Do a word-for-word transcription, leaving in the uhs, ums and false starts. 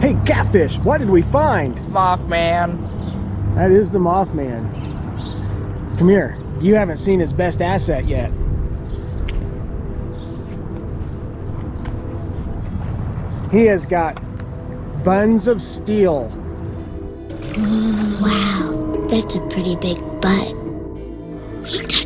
Hey, Catfish, what did we find? Mothman. That is the Mothman. Come here. You haven't seen his best asset yet. He has got buns of steel. Wow, that's a pretty big butt.